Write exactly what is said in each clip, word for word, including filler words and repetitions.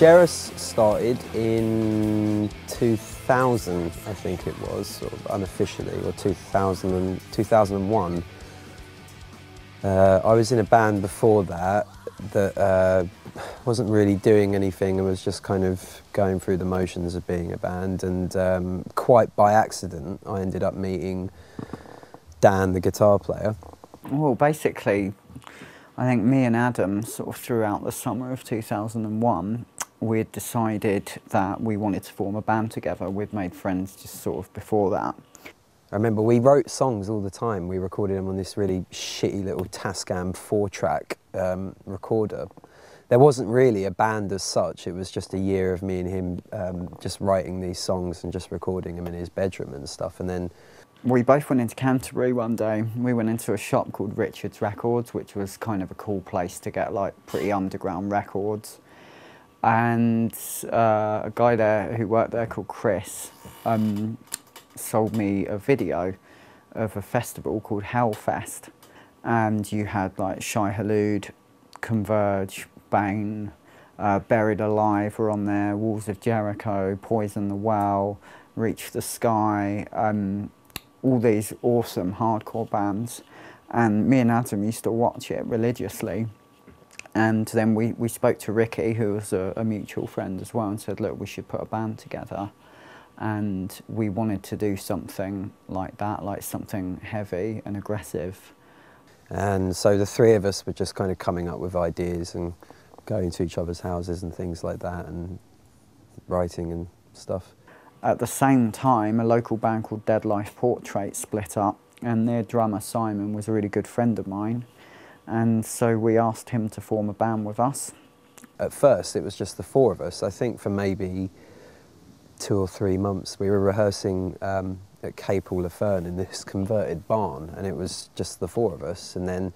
Jairus started in two thousand, I think it was, sort of unofficially, or two thousand and, two thousand one. Uh, I was in a band before that that uh, wasn't really doing anything and was just kind of going through the motions of being a band, and um, quite by accident I ended up meeting Dan, the guitar player. Well, basically, I think me and Adam, sort of throughout the summer of two thousand and one, we'd decided that we wanted to form a band together. We'd made friends just sort of before that. I remember we wrote songs all the time. We recorded them on this really shitty little Tascam four-track um, recorder. There wasn't really a band as such. It was just a year of me and him um, just writing these songs and just recording them in his bedroom and stuff. And then we both went into Canterbury one day. We went into a shop called Richard's Records, which was kind of a cool place to get like pretty underground records. And uh, a guy there who worked there called Chris um, sold me a video of a festival called Hellfest. And you had like Shai Hulud, Converge, Bang, uh, Buried Alive were on there, Walls of Jericho, Poison the Well, Reach the Sky. Um, all these awesome hardcore bands, and me and Adam used to watch it religiously. And then we, we spoke to Ricky, who was a, a mutual friend as well, and said, look, we should put a band together. And we wanted to do something like that, like something heavy and aggressive. And so the three of us were just kind of coming up with ideas and going to each other's houses and things like that and writing and stuff. At the same time, a local band called Dead Life Portrait split up, and their drummer Simon was a really good friend of mine, and so we asked him to form a band with us. At first it was just the four of us. I think for maybe two or three months we were rehearsing um, at Capel Laferne in this converted barn, and it was just the four of us. And then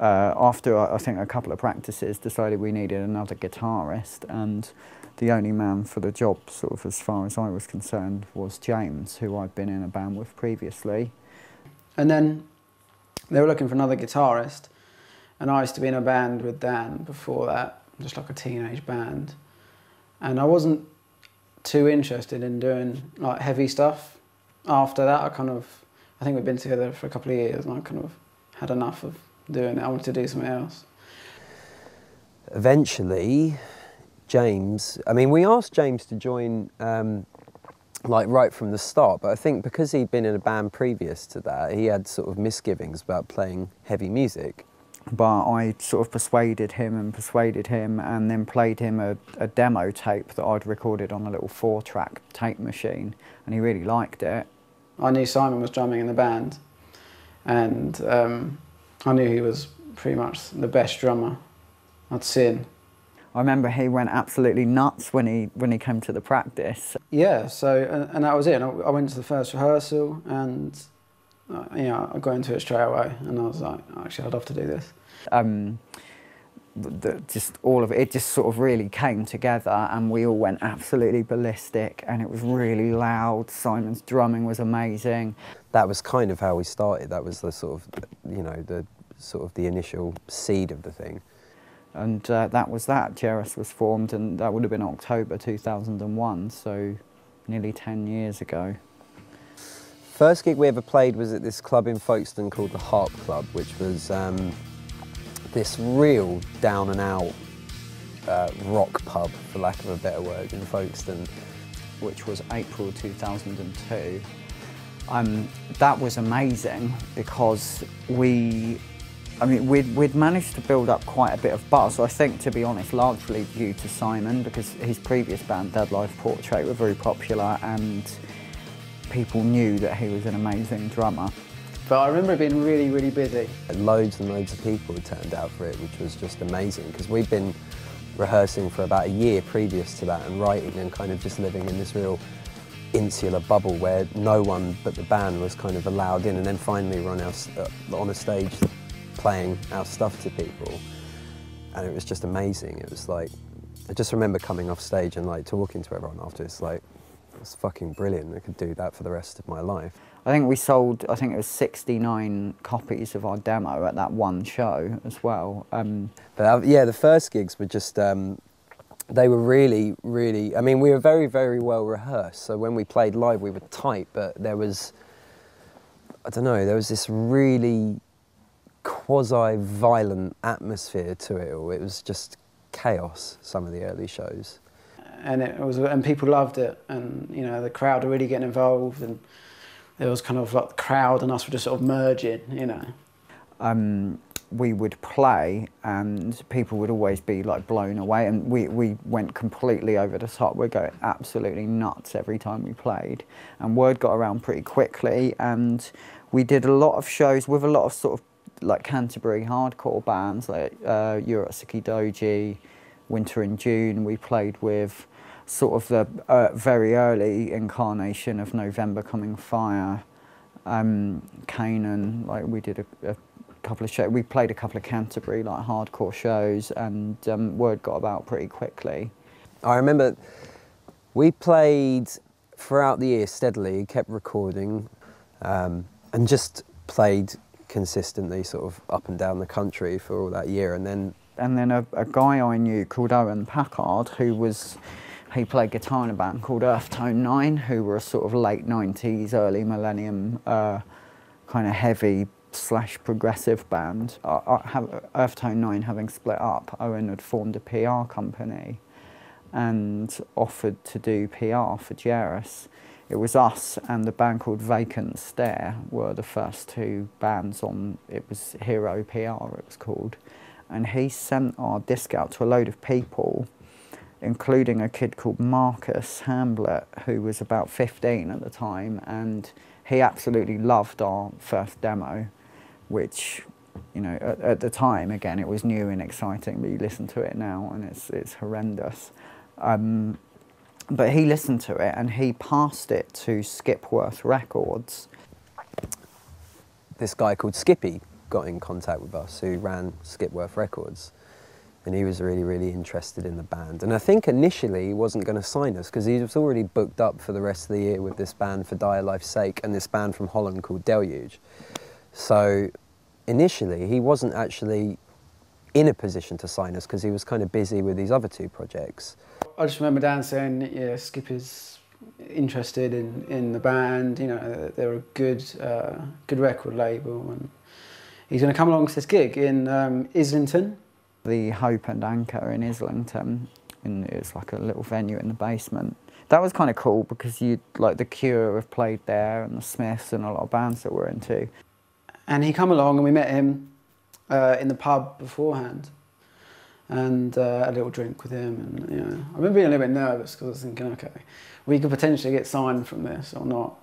uh, after I think a couple of practices decided we needed another guitarist, and the only man for the job, sort of as far as I was concerned, was James, who I'd been in a band with previously. And then they were looking for another guitarist, and I used to be in a band with Dan before that, just like a teenage band. And I wasn't too interested in doing like heavy stuff. After that, I kind of, I think we'd been together for a couple of years, and I kind of had enough of doing it. I wanted to do something else. Eventually, James, I mean, we asked James to join um, like right from the start, but I think because he'd been in a band previous to that, he had sort of misgivings about playing heavy music. But I sort of persuaded him and persuaded him, and then played him a, a demo tape that I'd recorded on a little four-track tape machine, and he really liked it. I knew Simon was drumming in the band, and um, I knew he was pretty much the best drummer I'd seen. I remember he went absolutely nuts when he when he came to the practice. Yeah, so and, and that was it. I went to the first rehearsal, and uh, you know, I got into it straight away, and I was like, actually, I'd love to do this. Um, the, just all of it, it just sort of really came together, and we all went absolutely ballistic, and it was really loud. Simon's drumming was amazing. That was kind of how we started. That was the sort of, you know, the sort of the initial seed of the thing. And uh, that was that. Jairus was formed, and that would have been October two thousand and one, so nearly ten years ago. First gig we ever played was at this club in Folkestone called the Harp Club, which was um, this real down and out uh, rock pub, for lack of a better word, in Folkestone. Which was April two thousand and two. Um, that was amazing because we I mean, we'd, we'd managed to build up quite a bit of buzz, I think, to be honest, largely due to Simon, because his previous band, Dead Life Portrait, were very popular, and people knew that he was an amazing drummer. But I remember it being really, really busy. Loads and loads of people turned out for it, which was just amazing, because we'd been rehearsing for about a year previous to that, and writing, and kind of just living in this real insular bubble where no one but the band was kind of allowed in, and then finally we're on, our, uh, on a stage playing our stuff to people, and it was just amazing. It was like, I just remember coming off stage and like talking to everyone after. It's like, it's fucking brilliant. I could do that for the rest of my life. I think we sold, I think it was sixty-nine copies of our demo at that one show as well. Um, but uh, yeah, the first gigs were just um, they were really, really, I mean, we were very, very well rehearsed. So when we played live, we were tight, but there was, I don't know, there was this really quasi-violent atmosphere to it all. It was just chaos, some of the early shows. And it was, and people loved it, and you know, the crowd were really getting involved, and there was kind of like the crowd and us were just sort of merging, you know. Um, we would play and people would always be like blown away, and we, we went completely over the top. We'd go absolutely nuts every time we played, and word got around pretty quickly, and we did a lot of shows with a lot of sort of like Canterbury hardcore bands like uh, Urotsuki Doji, Winter in June. We played with sort of the uh, very early incarnation of November Coming Fire, um, Canaan, like we did a, a couple of shows. We played a couple of Canterbury like hardcore shows, and um, word got about pretty quickly. I remember we played throughout the year steadily, kept recording, um, and just played consistently sort of up and down the country for all that year. And then and then a, a guy I knew called Owen Packard, who was, he played guitar in a band called Earthtone Nine, who were a sort of late nineties, early millennium uh, kind of heavy slash progressive band. I, I have, Earthtone Nine having split up, Owen had formed a P R company and offered to do P R for Jairus. It was us and the band called Vacant Stare were the first two bands on, it was Hero P R it was called. And he sent our disc out to a load of people, including a kid called Marcus Hamblett, who was about fifteen at the time, and he absolutely loved our first demo, which, you know, at, at the time, again, it was new and exciting, but you listen to it now and it's, it's horrendous. Um, but he listened to it and he passed it to Skipworth Records. This guy called Skippy got in contact with us, who ran Skipworth Records, and he was really, really interested in the band. And I think initially he wasn't going to sign us because he was already booked up for the rest of the year with this band for Dire Life's Sake and this band from Holland called Deluge. So initially he wasn't actually in a position to sign us because he was kind of busy with these other two projects. I just remember Dan saying, yeah, Skippy's interested in, in the band, you know, they're a good, uh, good record label, and he's going to come along to this gig in um, Islington. The Hope and Anchor in Islington, and it's like a little venue in the basement. That was kind of cool because you like The Cure have played there, and The Smiths, and a lot of bands that we're into. And he come along, and we met him uh, in the pub beforehand, and uh, had a little drink with him. And you know, I remember being a little bit nervous because I was thinking, okay, we could potentially get signed from this or not.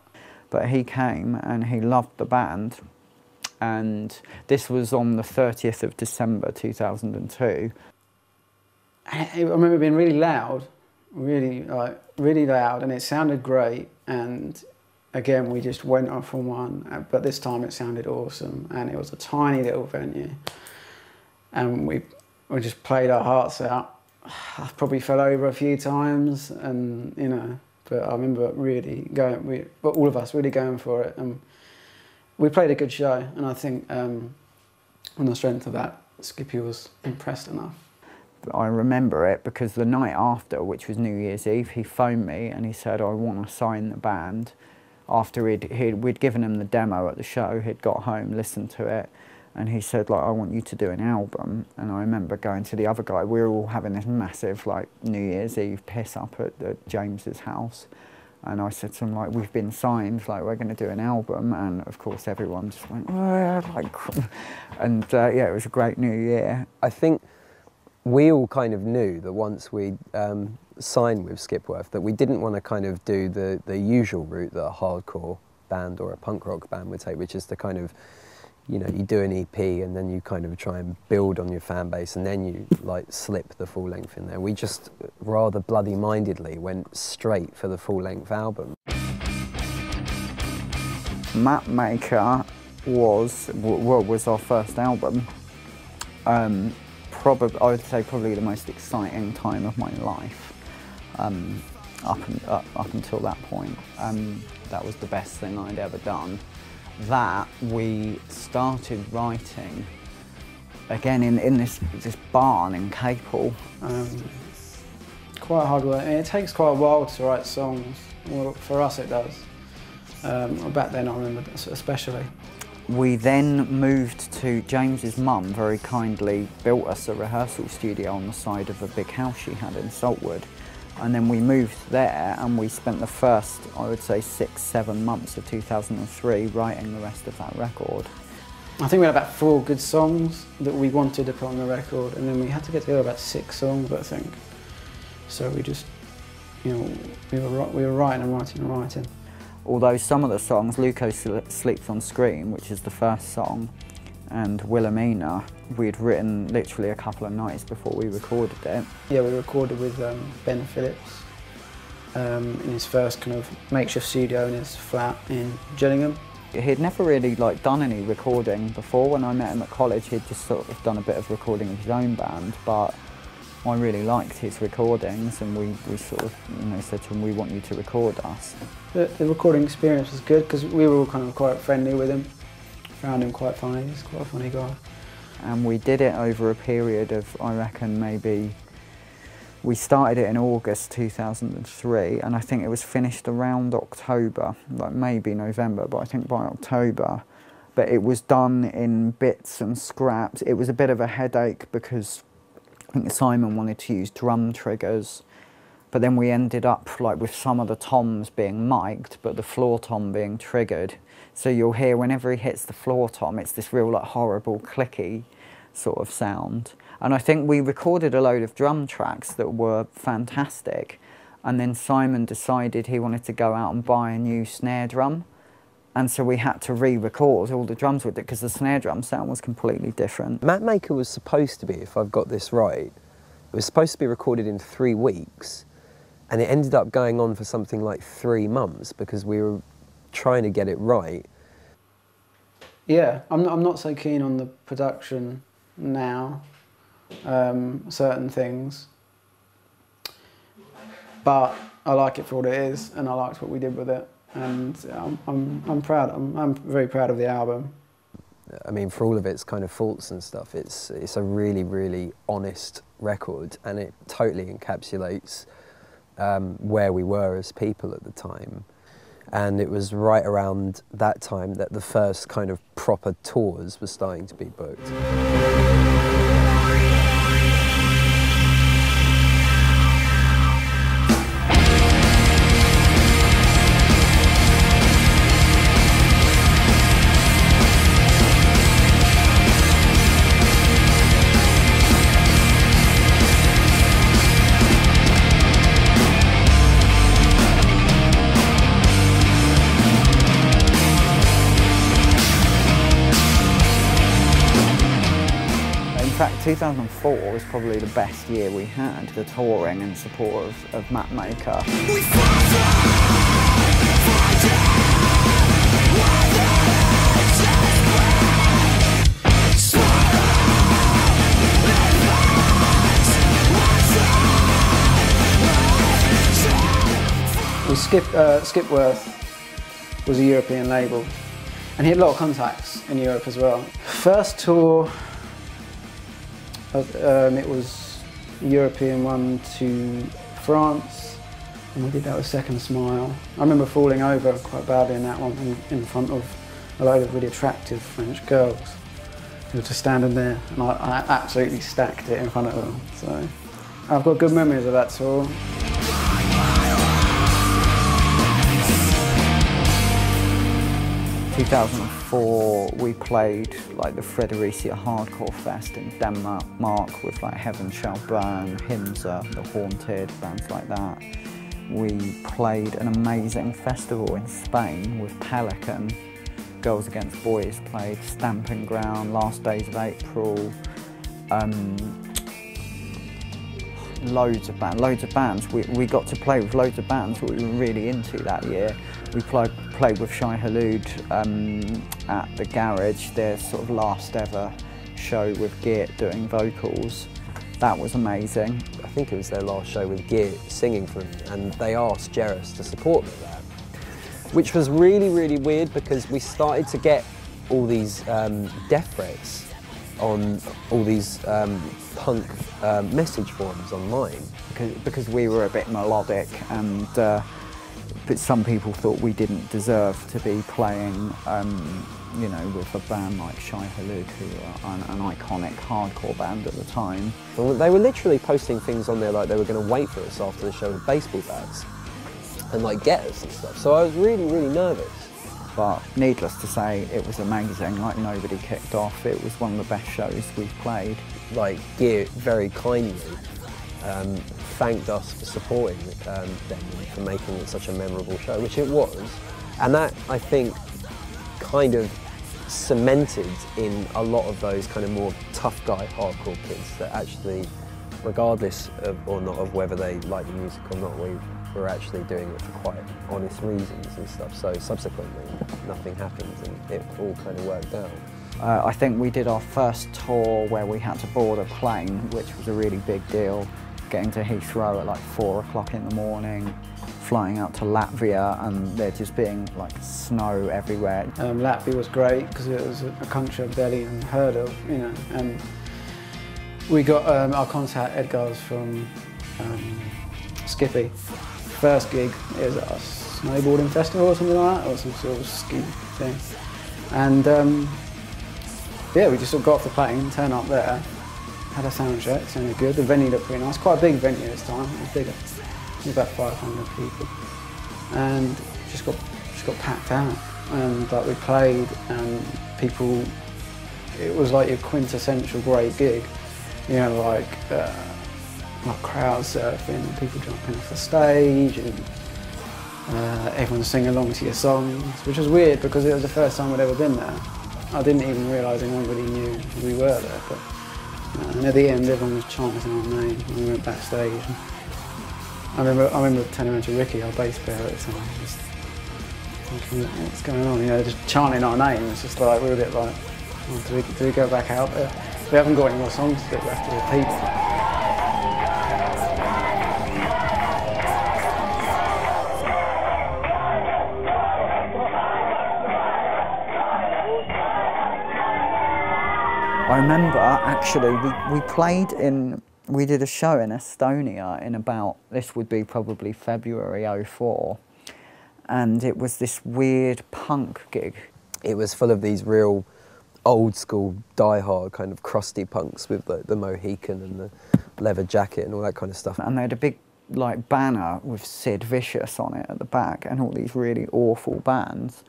But he came, and he loved the band. And this was on the thirtieth of December two thousand two. I remember being really loud, really, like, really loud, and it sounded great. And again, we just went off on one, but this time it sounded awesome. And it was a tiny little venue. And we, we just played our hearts out. I probably fell over a few times, and, you know, but I remember really going, we, but all of us really going for it. And we played a good show, and I think um, on the strength of that, Skippy was impressed enough. I remember it because the night after, which was New Year's Eve, he phoned me and he said, I want to sign the band. After he'd, he'd, we'd given him the demo at the show, he'd got home, listened to it, and he said, like, I want you to do an album. And I remember going to the other guy, we were all having this massive like New Year's Eve piss up at, at James's house. And I said to him, like, we've been signed, like, we're going to do an album. And, of course, everyone just went, oh, like, and, uh, yeah, it was a great new year. I think we all kind of knew that once we um, signed with Skipworth that we didn't want to kind of do the, the usual route that a hardcore band or a punk rock band would take, which is to kind of, you know, you do an E P and then you kind of try and build on your fan base and then you, like, slip the full length in there. We just rather bloody-mindedly went straight for the full-length album. Mapmaker was, well, was our first album. Um, probably, I would say probably the most exciting time of my life um, up, and, up, up until that point. Um, that was the best thing I'd ever done. That we started writing again in, in this, this barn in Capel. Um, quite hard work, and it takes quite a while to write songs. Well, for us it does. Um, back then I remember especially. We then moved to James's mum, very kindly built us a rehearsal studio on the side of a big house she had in Saltwood. And then we moved there and we spent the first, I would say, six, seven months of two thousand three writing the rest of that record. I think we had about four good songs that we wanted to put on the record, and then we had to get together about six songs, I think. So we just, you know, we were, we were writing and writing and writing. Although some of the songs, Luco Sleeps on Scream, which is the first song, and Wilhelmina, we'd written literally a couple of nights before we recorded it. Yeah, we recorded with um, Ben Phillips um, in his first kind of makeshift studio in his flat in Gillingham. He'd never really like done any recording before. When I met him at college, he'd just sort of done a bit of recording of his own band, but I really liked his recordings, and we, we sort of, you know, said to him, we want you to record us. The, the recording experience was good because we were all kind of quite friendly with him. Found him quite funny, he's quite a funny guy. And we did it over a period of, I reckon, maybe, we started it in August two thousand three, and I think it was finished around October, like maybe November, but I think by October. But it was done in bits and scraps. It was a bit of a headache because I think Simon wanted to use drum triggers, but then we ended up like with some of the toms being mic'd, but the floor tom being triggered. So you'll hear whenever he hits the floor tom, it's this real like horrible clicky sort of sound. And I think we recorded a load of drum tracks that were fantastic, and then Simon decided he wanted to go out and buy a new snare drum, and so we had to re-record all the drums with it because the snare drum sound was completely different. Mapmaker was supposed to be, if I've got this right, it was supposed to be recorded in three weeks, and it ended up going on for something like three months because we were trying to get it right. Yeah, I'm not, I'm not so keen on the production now, um, certain things, but I like it for what it is, and I liked what we did with it. And I'm, I'm, I'm proud, I'm, I'm very proud of the album. I mean, for all of its kind of faults and stuff, it's, it's a really, really honest record, and it totally encapsulates um, where we were as people at the time. And it was right around that time that the first kind of proper tours were starting to be booked. two thousand four was probably the best year we had, the touring and support of, of Mapmaker. We skip, uh, Skipworth was a European label, and he had a lot of contacts in Europe as well. First tour, Um, it was a European one to France, and we did that with Second Smile. I remember falling over quite badly in that one in front of a load of really attractive French girls who were just standing there, and I, I absolutely stacked it in front of them. So I've got good memories of that tour. two thousand four, we played like the Fredericia Hardcore Fest in Denmark with like Heaven Shall Burn, Himza, The Haunted, bands like that. We played an amazing festival in Spain with Pelican. Girls Against Boys played Stamping Ground, Last Days of April, um, loads of bands, loads of bands. We, we got to play with loads of bands that we were really into that year. We play, played with Shai Hulud um, at the Garage, their sort of last ever show with Geert doing vocals. That was amazing. I think it was their last show with Geert singing for them, and they asked Jairus to support them there, which was really, really weird because we started to get all these um, death threats on all these um, punk uh, message forums online. Because, because we were a bit melodic, and uh, but some people thought we didn't deserve to be playing um, you know, with a band like Shai Hulud, who were an, an iconic hardcore band at the time. Well, they were literally posting things on there like they were going to wait for us after the show with baseball bats and like get us and stuff, so I was really, really nervous. But needless to say, it was amazing, like nobody kicked off. It was one of the best shows we've played. Like Geert very kindly um, thanked us for supporting um, them, for making it such a memorable show, which it was. And that, I think, kind of cemented in a lot of those kind of more tough guy hardcore kids that actually, regardless of or not of whether they like the music or not, we were actually doing it for quite honest reasons and stuff. So subsequently nothing happened and it all kind of worked out. Uh, I think we did our first tour where we had to board a plane, which was a really big deal. Getting to Heathrow at like four o'clock in the morning, flying out to Latvia, and there just being like snow everywhere. Um, Latvia was great because it was a country I've barely even heard of, you know. And we got um, our contact Edgar's from um, Skippy. First gig is a snowboarding festival or something like that, or some sort of ski thing. And um, yeah, we just sort of got off the plane, turned up there. Had a sound check, sounded good. The venue looked pretty nice. Quite a big venue this time. It was bigger. It was about five hundred people, and just got just got packed out. And like we played, and people, it was like your quintessential great gig. You know, like uh, like crowd surfing, people jumping off the stage, and uh, everyone singing along to your songs, which was weird because it was the first time we'd ever been there. I didn't even realise anybody knew we were there, but. And at the end, everyone was chanting our name, and we went backstage. And I remember, I remember turning around to Ricky, our bass player at the time, just thinking, what's going on? You know, just chanting our name. It's just like we were a bit like, oh, do, we, do we go back out there? We haven't got any more songs to do, we have to repeat. I remember, actually, we, we played in, we did a show in Estonia in about, this would be probably February oh four, and it was this weird punk gig. It was full of these real old school, die-hard kind of crusty punks with the, the Mohican and the leather jacket and all that kind of stuff. And they had a big, like, banner with Sid Vicious on it at the back and all these really awful bands.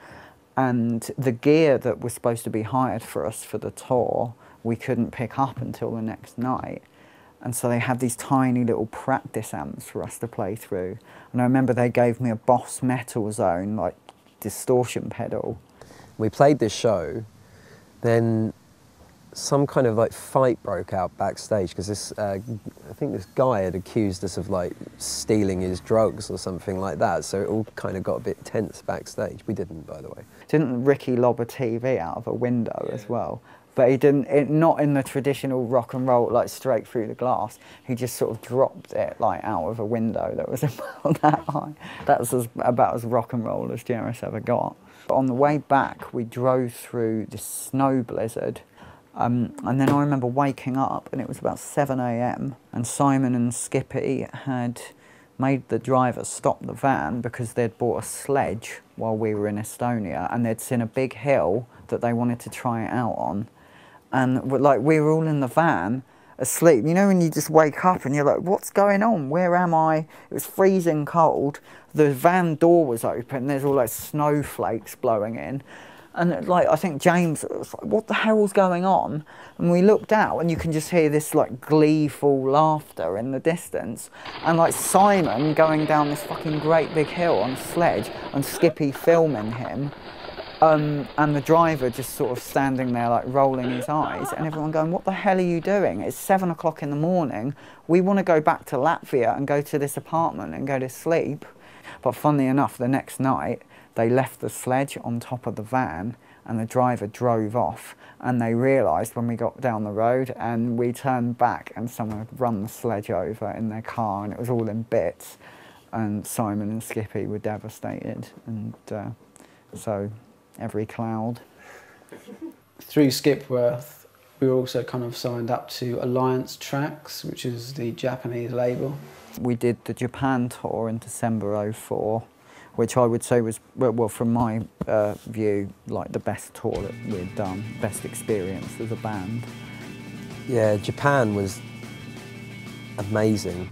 And the gear that was supposed to be hired for us for the tour, we couldn't pick up until the next night. And so they had these tiny little practice amps for us to play through. And I remember they gave me a Boss Metal Zone, like, distortion pedal. We played this show, then some kind of like fight broke out backstage because this, uh, I think this guy had accused us of like stealing his drugs or something like that. So it all kind of got a bit tense backstage. We didn't, by the way. Didn't Ricky lob a T V out of a window yeah. as well? But he didn't, it, not in the traditional rock and roll, like straight through the glass. He just sort of dropped it like out of a window that was about that high. That's as, about as rock and roll as Jairus ever got. But on the way back, we drove through this snow blizzard. Um, and then I remember waking up, and it was about seven A M, and Simon and Skippy had made the driver stop the van because they'd bought a sledge while we were in Estonia, and they'd seen a big hill that they wanted to try it out on. And like we were all in the van, asleep. You know when you just wake up and you're like, what's going on? Where am I? It was freezing cold. The van door was open. There's all those snowflakes blowing in. And like I think James was like, what the hell's going on? And we looked out and you can just hear this like gleeful laughter in the distance, and like Simon going down this fucking great big hill on a sledge and Skippy filming him, um, and the driver just sort of standing there like rolling his eyes, and everyone going, what the hell are you doing? It's seven o'clock in the morning. We want to go back to Latvia and go to this apartment and go to sleep. But funnily enough, the next night they left the sledge on top of the van and the driver drove off, and they realised when we got down the road and we turned back and someone had run the sledge over in their car and it was all in bits, and Simon and Skippy were devastated, and uh, so every cloud. Through Skipworth We were also kind of signed up to Alliance Tracks, which is the Japanese label. We did the Japan tour in December oh four, which I would say was, well, from my uh, view, like the best tour that we'd done, best experience as a band. Yeah, Japan was amazing.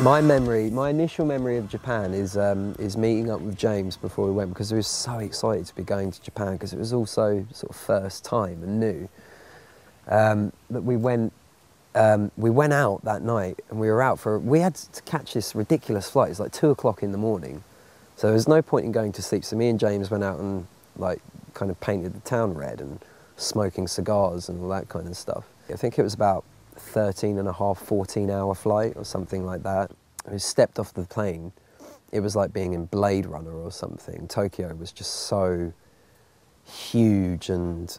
My memory, my initial memory of Japan is um, is meeting up with James before we went, because we were so excited to be going to Japan, because it was also sort of first time and new. Um, but we went um, we went out that night, and we were out for we had to catch this ridiculous flight. It's like two o'clock in the morning, so there was no point in going to sleep. So me and James went out and like kind of painted the town red and smoking cigars and all that kind of stuff. I think it was about thirteen and a half, fourteen hour flight or something like that. I stepped off the plane. It was like being in Blade Runner or something. Tokyo was just so huge and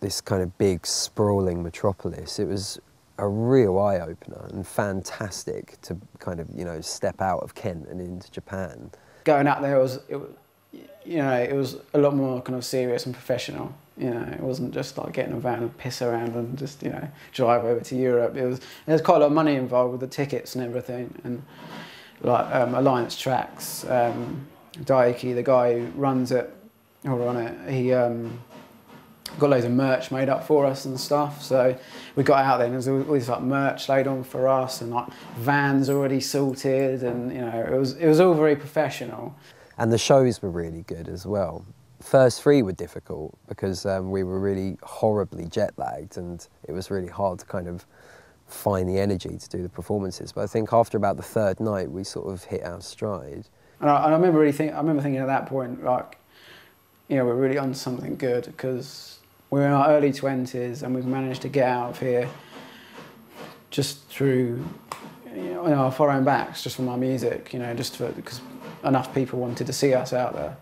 this kind of big sprawling metropolis. It was a real eye-opener and fantastic to kind of, you know, step out of Kent and into Japan. Going out there was, it was, you know, it was a lot more kind of serious and professional. You know, it wasn't just like getting a van and piss around and just, you know, drive over to Europe. It was, there was quite a lot of money involved with the tickets and everything. And like um, Alliance Tracks, um, Daiki, the guy who runs it, or on it, he um, got loads of merch made up for us and stuff. So we got out there and there was all this like merch laid on for us and like vans already sorted. And, you know, it was, it was all very professional. And the shows were really good as well. First three were difficult because um, we were really horribly jet-lagged and it was really hard to kind of find the energy to do the performances. But I think after about the third night, we sort of hit our stride. And I, and I remember really think, I remember thinking at that point, like, you know, we're really on something good because we're in our early twenties and we've managed to get out of here just through, you know, our foreign backs, just from our music, you know, just for, because enough people wanted to see us out there.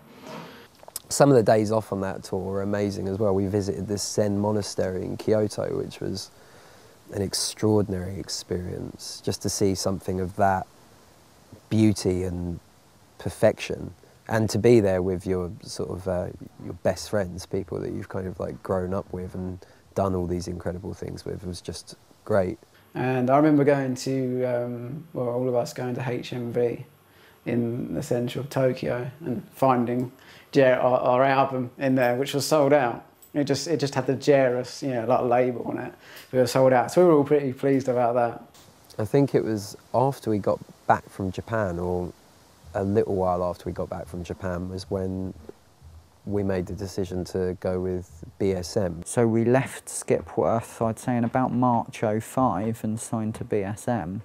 Some of the days off on that tour were amazing as well. We visited this Zen monastery in Kyoto, which was an extraordinary experience, just to see something of that beauty and perfection, and to be there with your sort of uh, your best friends, people that you've kind of like grown up with and done all these incredible things with. It was just great. And I remember going to, um, well, all of us going to H M V in the centre of Tokyo and finding Jair, our, our album in there, which was sold out. It just it just had the Jairus, you know, like label on it. We were sold out, so we were all pretty pleased about that. I think it was after we got back from Japan, or a little while after we got back from Japan, was when we made the decision to go with B S M. So we left Skipworth, I'd say, in about March oh five and signed to B S M.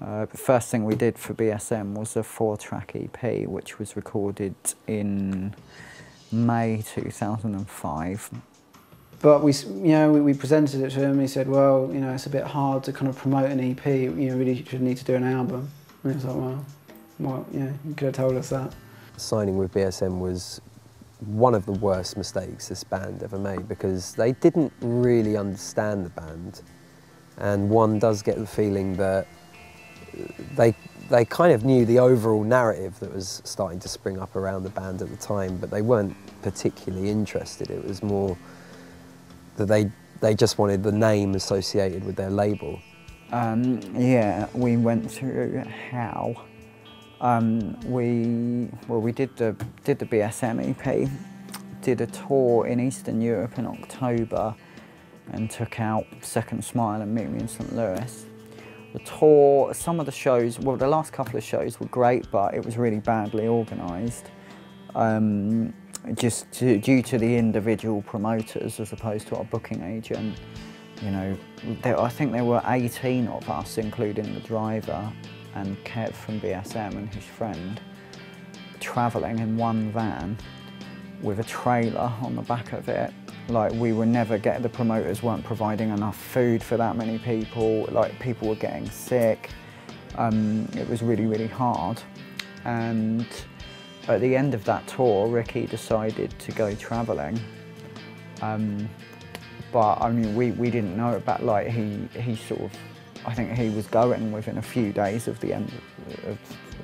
Uh, the first thing we did for B S M was a four-track E P, which was recorded in May two thousand five. But we, you know, we, we presented it to him. And he said, "Well, you know, it's a bit hard to kind of promote an E P. You know, really should need to do an album." And he was like, "Well, well, yeah, you could have told us that." Signing with B S M was one of the worst mistakes this band ever made because they didn't really understand the band, and one does get the feeling that They, they kind of knew the overall narrative that was starting to spring up around the band at the time, but they weren't particularly interested. It was more that they, they just wanted the name associated with their label. Um, yeah, we went through hell. Um, we, well, we did the, did the B S M E P, did a tour in Eastern Europe in October and took out Second Smile and Meet Me in Saint Louis. The tour, some of the shows, well, the last couple of shows were great, but it was really badly organised, um, just to, due to the individual promoters as opposed to our booking agent. You know, there, I think there were eighteen of us, including the driver and Kev from B S M and his friend, travelling in one van with a trailer on the back of it, Like, we were never getting, the promoters weren't providing enough food for that many people. Like, people were getting sick. Um, it was really, really hard. And at the end of that tour, Ricky decided to go traveling. Um, but I mean, we, we didn't know about, like, he, he sort of, I think he was going within a few days of the end of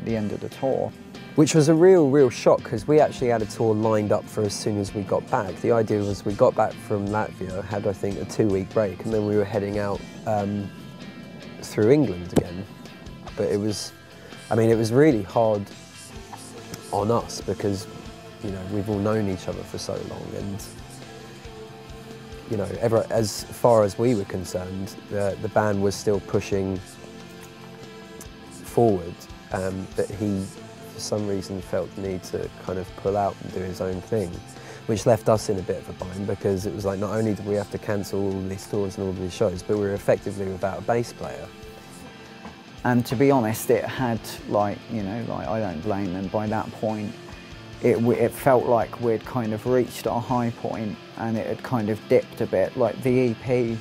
the end of the tour. Which was a real, real shock, because we actually had a tour lined up for as soon as we got back. The idea was we got back from Latvia, had I think a two-week break, and then we were heading out um, through England again. But it was, I mean, it was really hard on us because, you know, we've all known each other for so long, and you know, ever, as far as we were concerned, the, the band was still pushing forward, um, but he, for some reason, felt the need to kind of pull out and do his own thing, which left us in a bit of a bind because it was like, not only did we have to cancel all these tours and all these shows, but we were effectively without a bass player. And to be honest, it had, like, you know, like, I don't blame them. By that point, it, it felt like we'd kind of reached our high point and it had kind of dipped a bit. Like, the E P,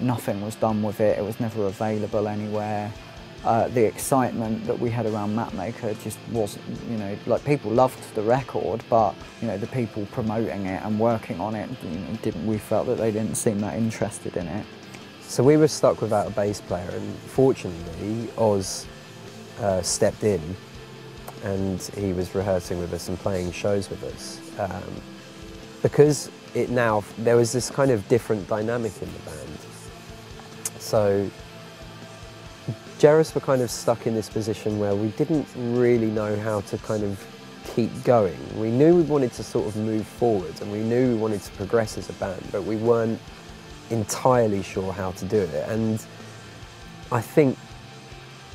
nothing was done with it. It was never available anywhere. Uh, the excitement that we had around Mapmaker just wasn't, you know, like, people loved the record, but, you know, the people promoting it and working on it, you know, didn't, we felt that they didn't seem that interested in it. So we were stuck without a bass player, and fortunately, Oz uh, stepped in and he was rehearsing with us and playing shows with us. Um, because it now, there was this kind of different dynamic in the band. So Jairus were kind of stuck in this position where we didn't really know how to kind of keep going. We knew we wanted to sort of move forward and we knew we wanted to progress as a band, but we weren't entirely sure how to do it. And I think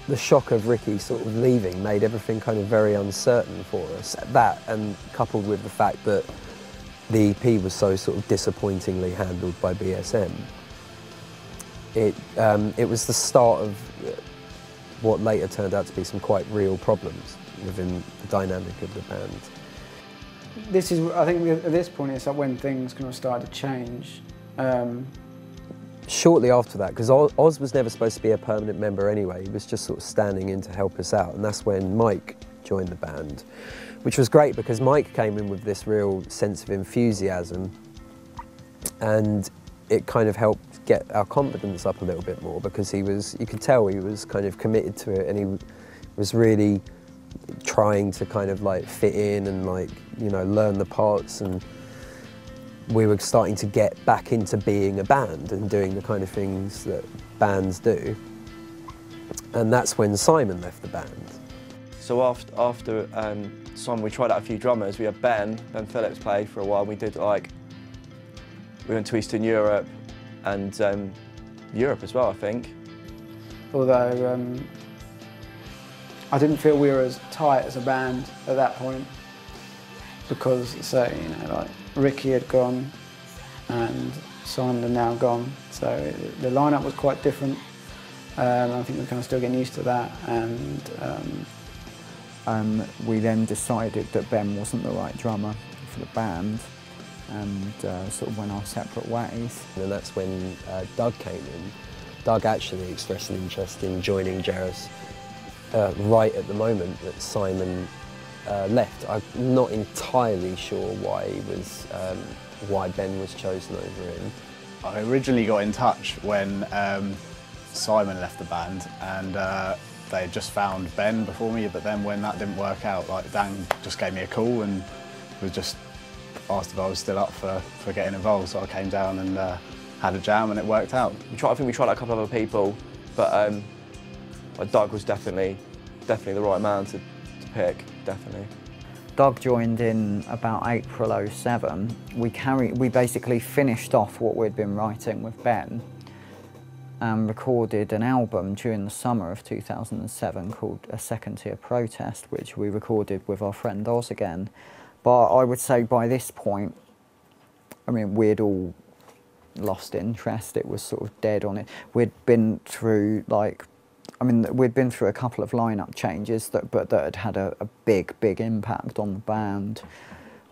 the shock of Ricky sort of leaving made everything kind of very uncertain for us. That, and coupled with the fact that the E P was so sort of disappointingly handled by B S M, it, um, it was the start of what later turned out to be some quite real problems within the dynamic of the band. This is, I think at this point, it's like when things kind of started to change. Um, Shortly after that, because Oz was never supposed to be a permanent member anyway, he was just sort of standing in to help us out, and that's when Mike joined the band, which was great because Mike came in with this real sense of enthusiasm, and it kind of helped get our confidence up a little bit more because he was, you could tell he was kind of committed to it, and he was really trying to kind of like fit in and like, you know, learn the parts, and we were starting to get back into being a band and doing the kind of things that bands do. And that's when Simon left the band. So after, after um, Simon, we tried out a few drummers. We had Ben, Ben Phillips play for a while. We did like, we went to Eastern Europe and um, Europe as well, I think. Although um, I didn't feel we were as tight as a band at that point because, so, you know, like, Ricky had gone and Simon had now gone, so it, the lineup was quite different. Um, I think we're kind of still getting used to that, and um, um, we then decided that Ben wasn't the right drummer for the band, and uh, sort of went our separate ways. And that's when uh, Doug came in. Doug actually expressed an interest in joining Jairus uh, right at the moment that Simon Uh, left. I'm not entirely sure why he was, um, why Ben was chosen over him. I originally got in touch when um, Simon left the band, and uh, they had just found Ben before me. But then when that didn't work out, like, Dan just gave me a call and was just asked if I was still up for for getting involved. So I came down and uh, had a jam, and it worked out. We tried. I think we tried out a couple of other people, but um, Doug was definitely definitely the right man to, to pick. Definitely. Doug joined in about April oh seven. We carried, we basically finished off what we'd been writing with Ben and recorded an album during the summer of two thousand seven called A Second Tier Protest, which we recorded with our friend Oz again. But I would say by this point, I mean, we'd all lost interest. It was sort of dead on it. We'd been through, like, I mean, we'd been through a couple of lineup changes, that, but that had had a, a big, big impact on the band.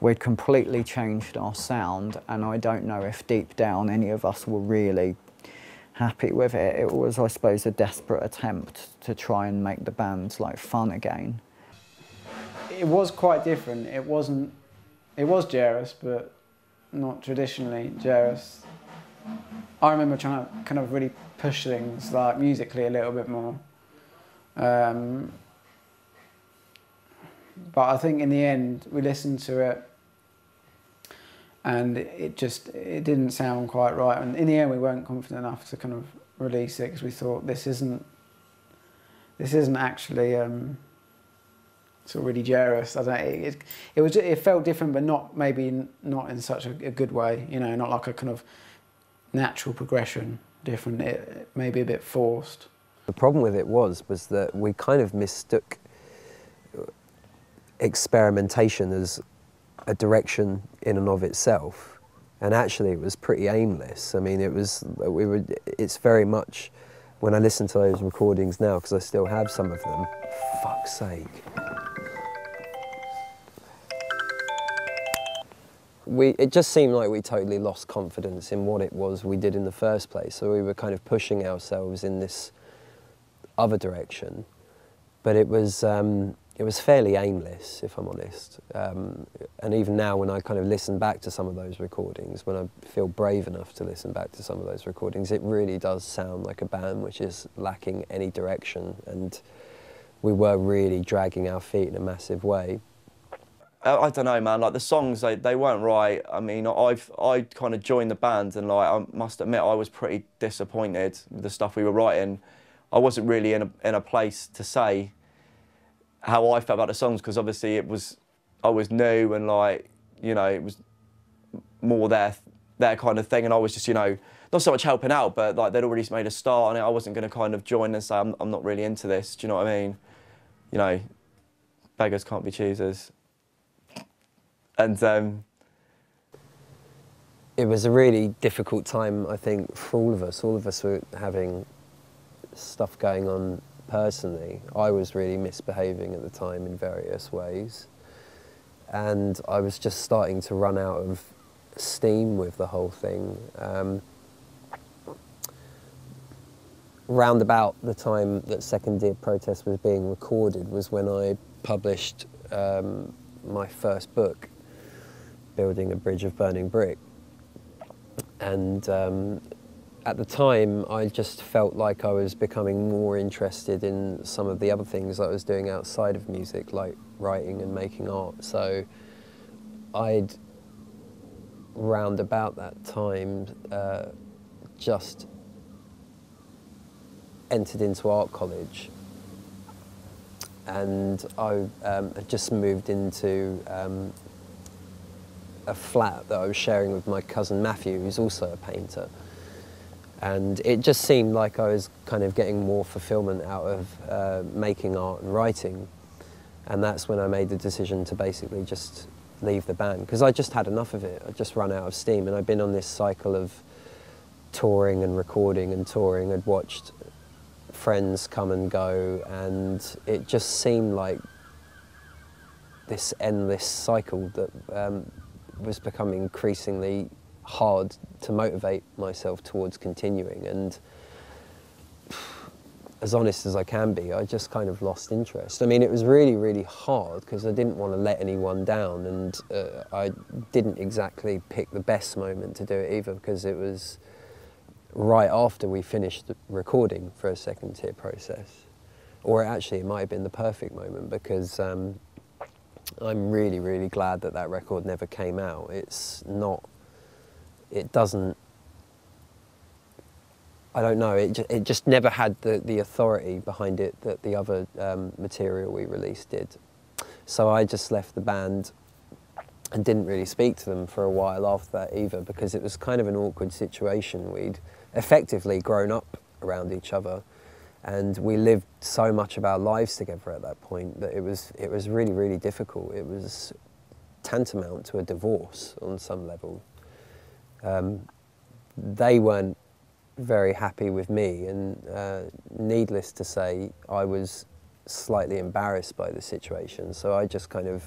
we'd completely changed our sound, and I don't know if deep down any of us were really happy with it. It was, I suppose, a desperate attempt to try and make the band like fun again. It was quite different. It wasn't, it was Jairus, but not traditionally Jairus. I remember trying to kind of really push things like musically a little bit more. Um, but I think in the end we listened to it and it just, it didn't sound quite right. And in the end we weren't confident enough to kind of release it because we thought this isn't, this isn't actually, um, it's already Jairus. I don't know, it, it, it, was, it felt different, but not maybe not in such a, a good way, you know, not like a kind of natural progression, different, it, it maybe a bit forced. The problem with it was, was that we kind of mistook experimentation as a direction in and of itself, and actually it was pretty aimless. I mean, it was, we were, it's very much, when I listen to those recordings now, because I still have some of them, fuck's sake. We, it just seemed like we totally lost confidence in what it was we did in the first place, so we were kind of pushing ourselves in this other direction, but it was, um, it was fairly aimless, if I'm honest. Um, and even now, when I kind of listen back to some of those recordings, when I feel brave enough to listen back to some of those recordings, it really does sound like a band which is lacking any direction, and we were really dragging our feet in a massive way. I, I don't know, man, like the songs, they, they weren't right. I mean, I've, I kind of joined the band and like, I must admit I was pretty disappointed with the stuff we were writing. I wasn't really in a, in a place to say how I felt about the songs, because obviously it was, I was new and like, you know, it was more their, their kind of thing, and I was just, you know, not so much helping out, but like they'd already made a start and I wasn't going to kind of join and say I'm, I'm not really into this, do you know what I mean? You know, beggars can't be choosers. And um, it was a really difficult time, I think, for all of us. All of us were having stuff going on personally. I was really misbehaving at the time in various ways, and I was just starting to run out of steam with the whole thing. Um, round about the time that Second Tier Protest was being recorded was when I published um, my first book, Building a Bridge of Burning Brick, and um, at the time, I just felt like I was becoming more interested in some of the other things I was doing outside of music, like writing and making art. So I'd, round about that time, uh, just entered into art college. And I um, had just moved into um, a flat that I was sharing with my cousin Matthew, who's also a painter. And it just seemed like I was kind of getting more fulfillment out of uh, making art and writing. And that's when I made the decision to basically just leave the band, because I just had enough of it. I'd just run out of steam, and I'd been on this cycle of touring and recording and touring. I'd watched friends come and go, and it just seemed like this endless cycle that um, was becoming increasingly hard to motivate myself towards continuing. And as honest as I can be, I just kind of lost interest. I mean, it was really, really hard because I didn't want to let anyone down, and uh, I didn't exactly pick the best moment to do it either, because it was right after we finished the recording for A Second Tier Process. Or actually, it might have been the perfect moment, because um, I'm really, really glad that that record never came out. It's not, it doesn't, I don't know, it, ju it just never had the, the authority behind it that the other um, material we released did. So I just left the band and didn't really speak to them for a while after that either, because it was kind of an awkward situation. We'd effectively grown up around each other, and we lived so much of our lives together at that point that it was, it was really, really difficult. It was tantamount to a divorce on some level. Um, they weren't very happy with me, and uh, needless to say, I was slightly embarrassed by the situation, so I just kind of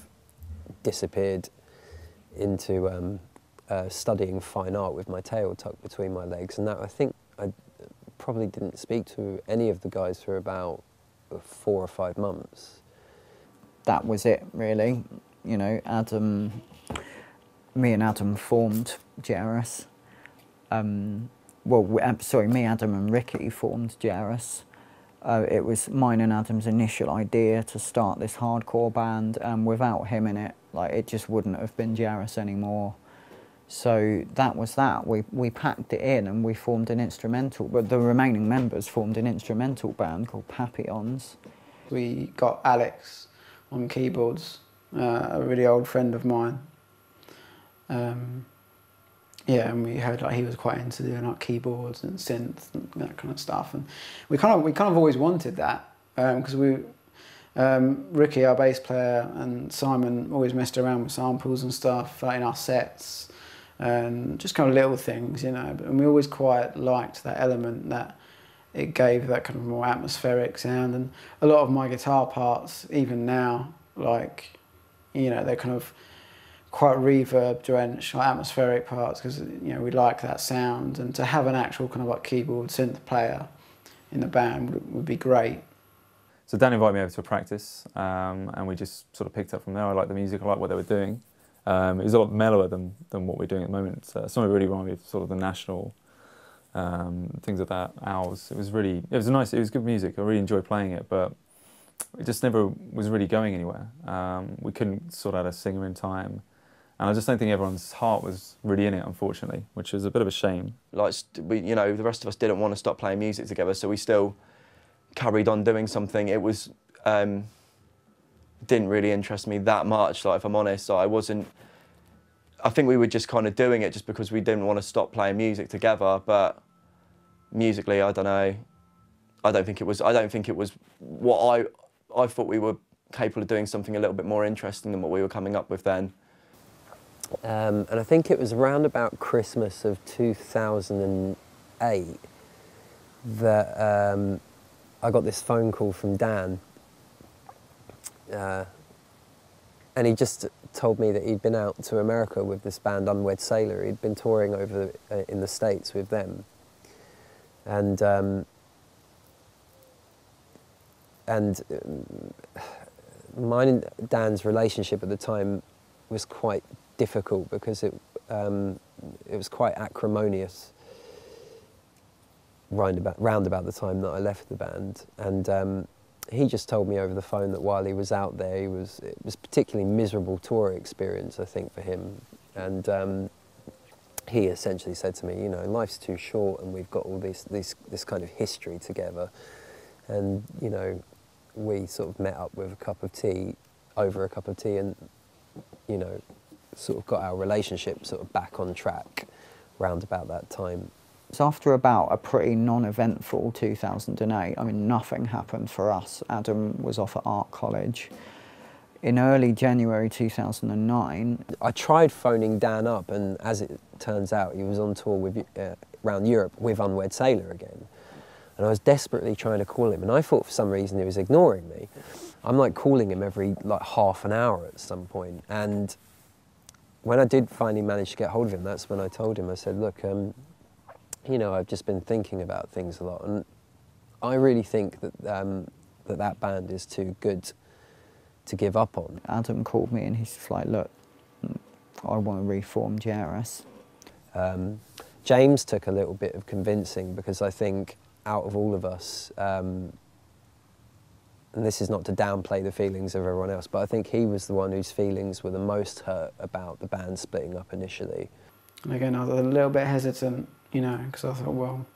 disappeared into um, uh, studying fine art with my tail tucked between my legs, and that I think I probably didn't speak to any of the guys for about four or five months. That was it, really. You know, Adam, me and Adam formed Jairus. Um, well, sorry, me, Adam and Ricky formed Jairus. Uh, it was mine and Adam's initial idea to start this hardcore band, and without him in it, like, it just wouldn't have been Jairus anymore. So that was that. We, we packed it in and we formed an instrumental, but the remaining members formed an instrumental band called Papillons. We got Alex on keyboards, uh, a really old friend of mine. Um, Yeah, and we heard like he was quite into doing like keyboards and synths and that kind of stuff, and we kind of we kind of always wanted that because um, we, um, Ricky, our bass player, and Simon always messed around with samples and stuff like in our sets, and just kind of little things, you know. And we always quite liked that element that it gave, that kind of more atmospheric sound. And a lot of my guitar parts, even now, like, you know, they're kind of quite reverb drenched, like atmospheric parts, because, you know, we like that sound, and to have an actual kind of like keyboard synth player in the band would, would be great. So Dan invited me over to a practice, um, and we just sort of picked up from there. I liked the music, I liked what they were doing. Um, it was a lot mellower than, than what we're doing at the moment. So something really reminded me of sort of the National, um, things like that, Owls. It was really, it was nice, it was good music, I really enjoyed playing it, but it just never was really going anywhere. Um, we couldn't sort out a singer in time. And I just don't think everyone's heart was really in it, unfortunately, which is a bit of a shame. Like, we, you know, the rest of us didn't want to stop playing music together, so we still carried on doing something. It was, um, didn't really interest me that much, like, if I'm honest. Like, I wasn't, I think we were just kind of doing it just because we didn't want to stop playing music together, but musically, I don't know, I don't think it was, I don't think it was what I, I thought we were capable of doing something a little bit more interesting than what we were coming up with then. Um, and I think it was around about Christmas of two thousand eight that um, I got this phone call from Dan, uh, and he just told me that he'd been out to America with this band Unwed Sailor. He'd been touring over uh, in the States with them, and um, and mine and Dan's relationship at the time was quite difficult because it um, it was quite acrimonious round about, round about the time that I left the band, and um, he just told me over the phone that while he was out there, he was it was a particularly miserable tour experience, I think, for him, and um, he essentially said to me, you know, life's too short, and we've got all this this this kind of history together, and, you know, we sort of met up with a cup of tea over a cup of tea, and, you know, sort of got our relationship sort of back on track round about that time. It's after about a pretty non-eventful two thousand eight. I mean, nothing happened for us. Adam was off at art college. In early January two thousand nine... I tried phoning Dan up, and as it turns out, he was on tour with, uh, around Europe with Unwed Sailor again. And I was desperately trying to call him, and I thought for some reason he was ignoring me. I'm like calling him every like half an hour at some point, and when I did finally manage to get hold of him, that's when I told him, I said, look, um, you know, I've just been thinking about things a lot, and I really think that, um, that that band is too good to give up on. Adam called me and he's like, look, I want to reform Jairus. Um, James took a little bit of convincing, because I think out of all of us, um, and this is not to downplay the feelings of everyone else, but I think he was the one whose feelings were the most hurt about the band splitting up initially. And again, I was a little bit hesitant, you know, because I thought, well,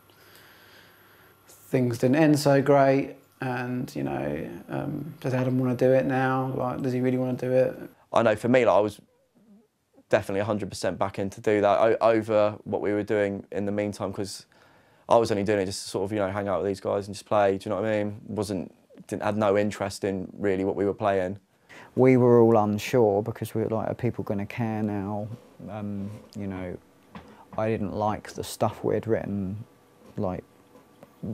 things didn't end so great, and, you know, um, does Adam want to do it now? Like, does he really want to do it? I know for me, like, I was definitely one hundred percent back in to do that o over what we were doing in the meantime, because I was only doing it just to sort of, you know, hang out with these guys and just play, do you know what I mean? Wasn't... Didn't, had no interest in really what we were playing. We were all unsure because we were like, are people going to care now? Um, you know, I didn't like the stuff we'd written, like,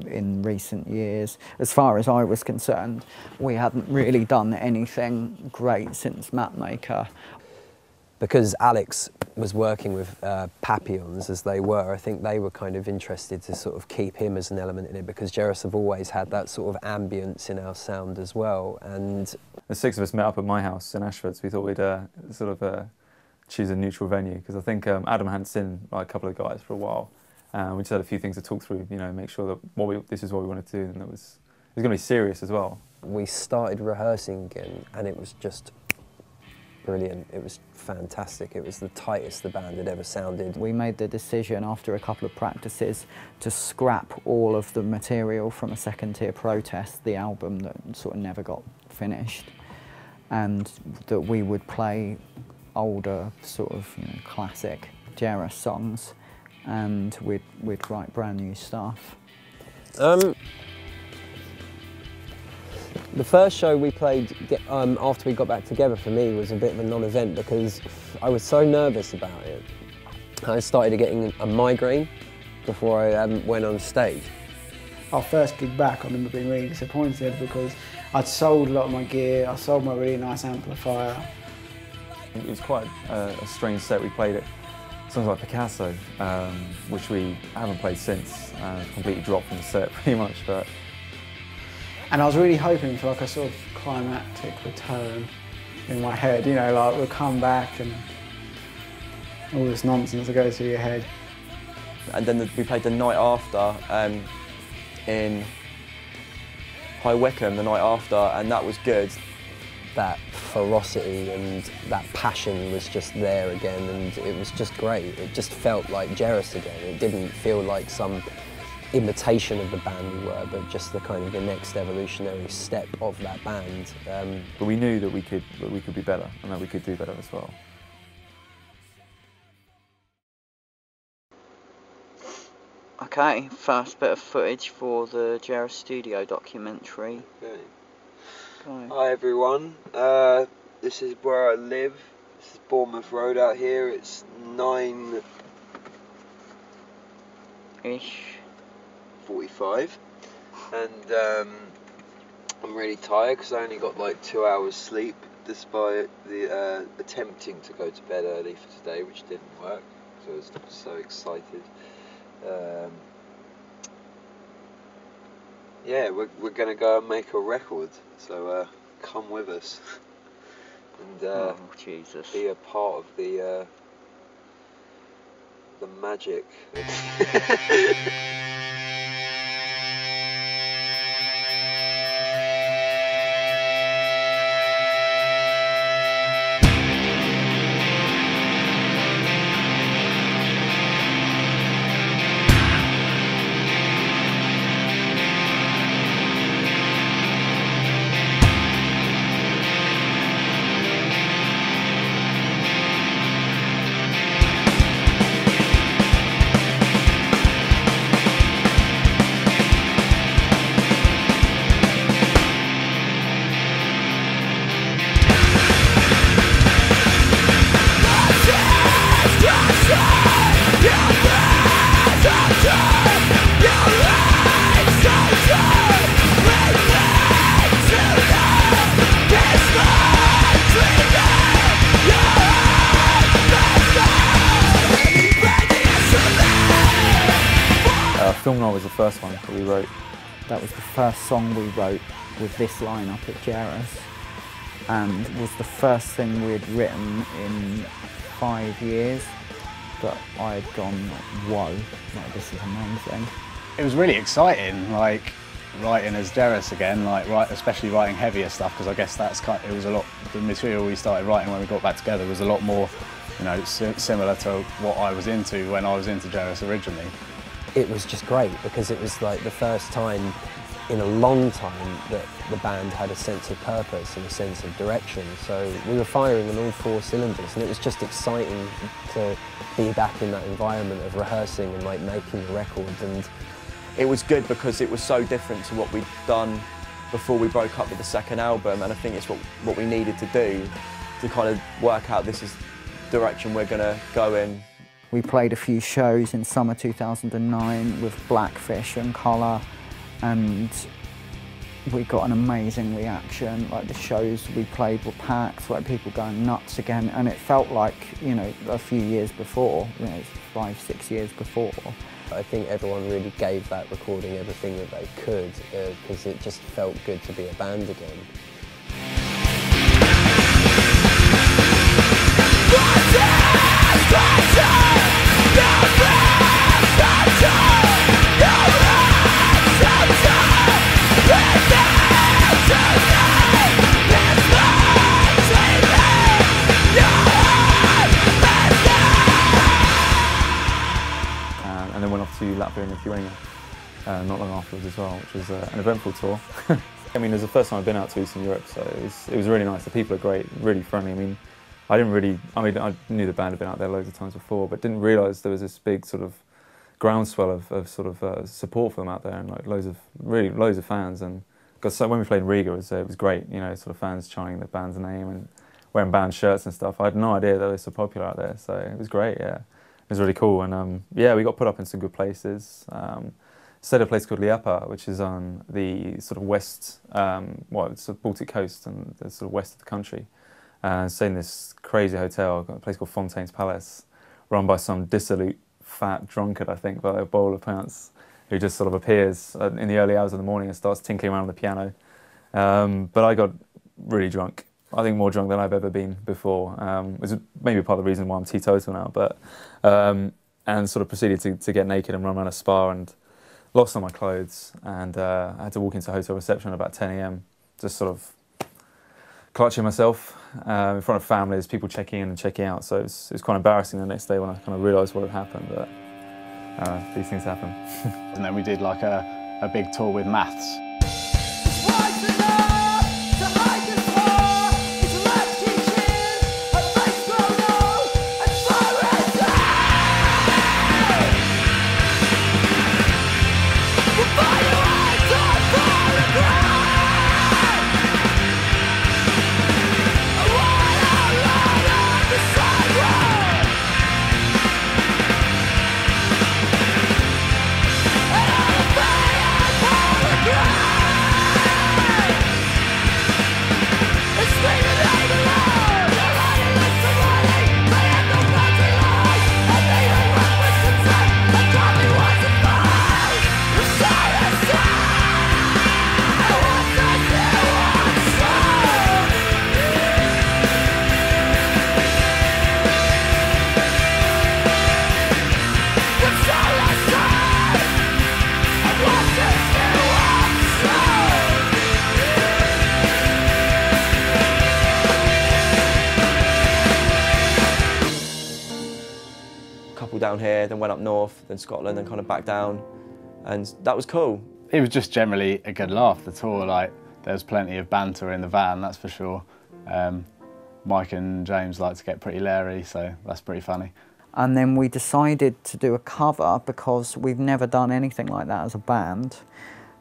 in recent years. As far as I was concerned, we hadn't really done anything great since Mapmaker. because Alex was working with uh, Papillons as they were, I think they were kind of interested to sort of keep him as an element in it, because Jairus have always had that sort of ambience in our sound as well. And the six of us met up at my house in Ashford, so we thought we'd uh, sort of uh, choose a neutral venue, because I think um, Adam hadn't seen like, a couple of guys for a while. Uh, we just had a few things to talk through, you know, make sure that what we, this is what we wanted to do, and it was, it was going to be serious as well. We started rehearsing again, and it was just brilliant. It was fantastic. It was the tightest the band had ever sounded. We made the decision after a couple of practices to scrap all of the material from A Second Tier Protest, the album that sort of never got finished, and that we would play older sort of, you know, classic Jairus songs, and we'd, we'd write brand new stuff. Um. The first show we played um, after we got back together for me was a bit of a non-event because I was so nervous about it. I started getting a migraine before I um, went on stage. Our first gig back, I remember being really disappointed because I'd sold a lot of my gear, I sold my really nice amplifier. It was quite a, a strange set. We played at songs like Picasso, um, which we haven't played since. Uh, completely dropped from the set pretty much. But And I was really hoping for like a sort of climactic return in my head, you know, like we'll come back and all this nonsense that goes through your head. And then the, we played the night after um, in High Wycombe, the night after, and that was good. That ferocity and that passion was just there again, and it was just great. It just felt like Jairus again. It didn't feel like some imitation of the band we were, but just the kind of the next evolutionary step of that band. Um, but we knew that we could that we could be better, and that we could do better as well. Okay, first bit of footage for the Jairus Studio documentary. Okay. Okay. Hi everyone. Uh, this is where I live. This is Bournemouth Road out here. It's nine ish. forty-five, and um, I'm really tired because I only got like two hours sleep despite the uh, attempting to go to bed early for today, which didn't work, so I was so excited. Um, yeah, we're, we're going to go and make a record, so uh, come with us and uh, oh, Jesus. Be a part of the, uh, the magic. Film Noir was the first one that we wrote. That was the first song we wrote with this lineup at Jairus, and was the first thing we had written in five years. But I had gone, whoa, like, this is amazing. It was really exciting, like writing as Jairus again, like right, especially writing heavier stuff, because I guess that's kind of, it was a lot. The material we started writing when we got back together was a lot more, you know, similar to what I was into when I was into Jairus originally. It was just great because it was like the first time in a long time that the band had a sense of purpose and a sense of direction. So we were firing on all four cylinders, and it was just exciting to be back in that environment of rehearsing and like making the records. And it was good because it was so different to what we'd done before we broke up with the second album, and I think it's what, what we needed to do to kind of work out this is the direction we're going to go in. We played a few shows in summer two thousand nine with Blackfish and Collar, and we got an amazing reaction. Like the shows we played were packed, like people going nuts again, and it felt like, you know, a few years before, you know, five, six years before. I think everyone really gave that recording everything that they could, because uh, it just felt good to be a band again. And then went off to Latvia and Lithuania uh, not long afterwards as well, which was uh, an eventful tour. I mean, it was the first time I've been out to Eastern Europe, so it was, it was really nice. The people are great, really friendly. I mean, I didn't really, I mean, I knew the band had been out there loads of times before, but didn't realise there was this big sort of groundswell of, of sort of uh, support for them out there, and like loads of, really loads of fans. And because so when we played in Riga, it was, uh, it was great, you know, sort of fans chanting the band's name and wearing band shirts and stuff. I had no idea they were so popular out there, so it was great, yeah. It was really cool, and um, yeah, we got put up in some good places. Um, stayed at a place called Liepāja, which is on the sort of west, um, well, it's the Baltic coast and the sort of west of the country. Uh, stayed in this crazy hotel, a place called Fontaine's Palace, run by some dissolute, fat drunkard, I think, by a bowl of pants, who just sort of appears in the early hours of the morning and starts tinkling around on the piano. Um, but I got really drunk. I think more drunk than I've ever been before. Um, it's maybe part of the reason why I'm teetotal now, but um, and sort of proceeded to, to get naked and run around a spa and lost all my clothes. And uh, I had to walk into hotel reception at about ten A M, just sort of clutching myself uh, in front of families, people checking in and checking out. So it was, it was quite embarrassing the next day when I kind of realised what had happened. But uh, these things happen. And then we did like a, a big tour with Maths. Down here, then went up north, then Scotland, then kind of back down, and that was cool. It was just generally a good laugh, the tour. Like, there was plenty of banter in the van, that's for sure. Um, Mike and James like to get pretty leery, so that's pretty funny. And then we decided to do a cover because we've never done anything like that as a band.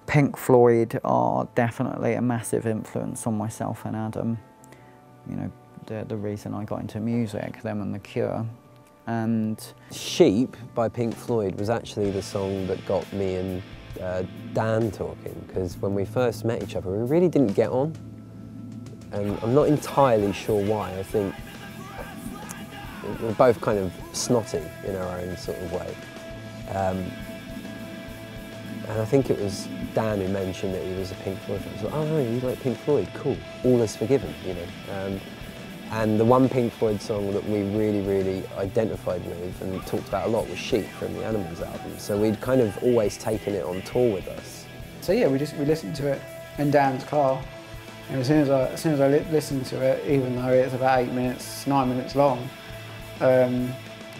Pink Floyd are definitely a massive influence on myself and Adam. You know, the, the reason I got into music, them and The Cure. And Sheep by Pink Floyd was actually the song that got me and uh, Dan talking, because when we first met each other we really didn't get on, and I'm not entirely sure why. I think we're both kind of snotty in our own sort of way, um, and I think it was Dan who mentioned that he was a Pink Floyd fan. I was like, oh really, you like Pink Floyd, cool, all is forgiven, you know. Um, And the one Pink Floyd song that we really, really identified with and talked about a lot was Sheep from the Animals album. So we'd kind of always taken it on tour with us. So yeah, we just we listened to it in Dan's car, and as soon as I as soon as I li listened to it, even though it's about eight minutes, nine minutes long, um,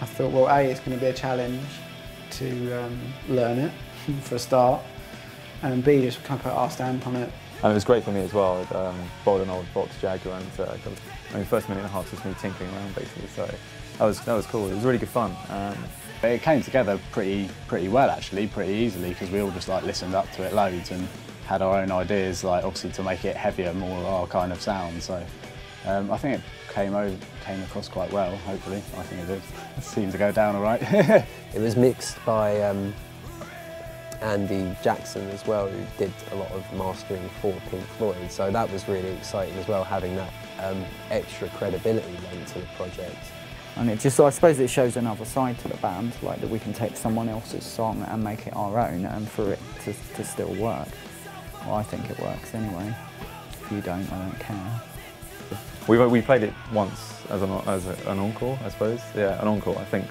I thought, well, a it's going to be a challenge to um, learn it for a start, and b just kind of put our stamp on it. And it was great for me as well. With, um, bought an old Box Jagger, and uh, I mean, first minute and a half was me tinkering around basically. So that was that was cool. It was really good fun. Um, it came together pretty pretty well actually, pretty easily, because we all just like listened up to it loads and had our own ideas, like obviously to make it heavier, more our kind of sound. So um, I think it came over came across quite well. Hopefully, I think it did. It seemed to go down all right. It was mixed by um, Andy Jackson as well, who did a lot of mastering for Pink Floyd. So that was really exciting as well, having that um, extra credibility lent to the project. And it just, I suppose it shows another side to the band, like that we can take someone else's song and make it our own, and for it to, to still work. Well, I think it works anyway. If you don't, I don't care. We, we played it once as, an, as a, an encore, I suppose. Yeah, an encore, I think.